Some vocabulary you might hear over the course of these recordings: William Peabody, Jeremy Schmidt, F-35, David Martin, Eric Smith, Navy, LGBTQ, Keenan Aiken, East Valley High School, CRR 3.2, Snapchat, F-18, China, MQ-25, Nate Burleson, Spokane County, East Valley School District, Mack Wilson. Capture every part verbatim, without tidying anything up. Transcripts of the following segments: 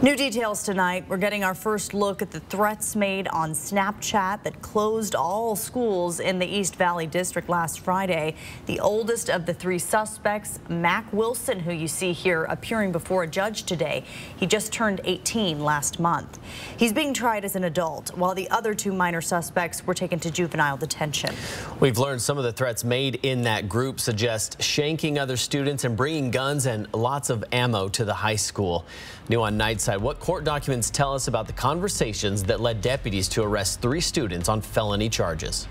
New details tonight. We're getting our first look at the threats made on Snapchat that closed all schools in the East Valley District last Friday. The oldest of the three suspects, Mack Wilson, who you see here appearing before a judge today. He just turned eighteen last month. He's being tried as an adult, while the other two minor suspects were taken to juvenile detention. We've learned some of the threats made in that group suggest shanking other students and bringing guns and lots of ammo to the high school. New on Nightside, what court documents tell us about the conversations that led deputies to arrest three students on felony charges.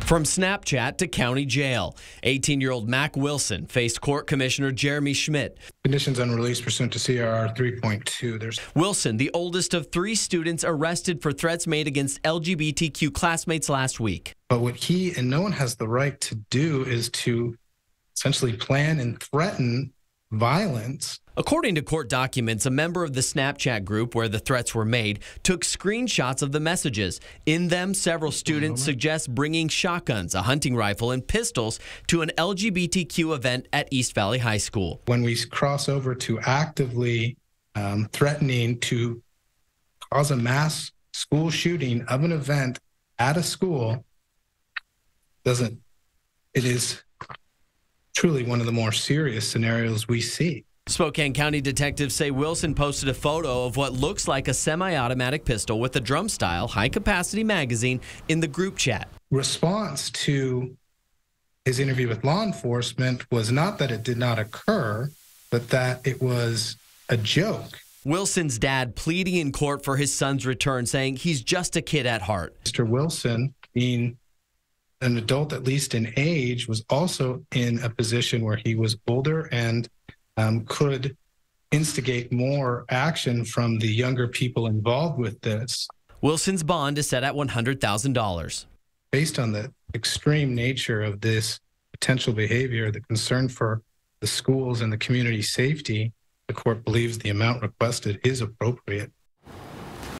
From Snapchat to county jail, eighteen-year-old Mack Wilson faced Court Commissioner Jeremy Schmidt. Conditions on release pursuant to C R R three point two. There's Wilson, the oldest of three students arrested for threats made against L G B T Q classmates last week. But what he and no one has the right to do is to essentially plan and threaten violence. According to court documents, a member of the Snapchat group where the threats were made took screenshots of the messages. In them, several students suggest bringing shotguns, a hunting rifle, and pistols to an L G B T Q event at East Valley High School. When we cross over to actively um, threatening to cause a mass school shooting of an event at a school, doesn't it is truly one of the more serious scenarios we see. Spokane County detectives say Wilson posted a photo of what looks like a semi-automatic pistol with a drum-style, high-capacity magazine in the group chat. Response to his interview with law enforcement was not that it did not occur, but that it was a joke. Wilson's dad pleading in court for his son's return, saying he's just a kid at heart. Mister Wilson, being an adult at least in age, was also in a position where he was older and Um, could instigate more action from the younger people involved with this. Wilson's bond is set at one hundred thousand dollars. Based on the extreme nature of this potential behavior, the concern for the schools and the community safety, the court believes the amount requested is appropriate.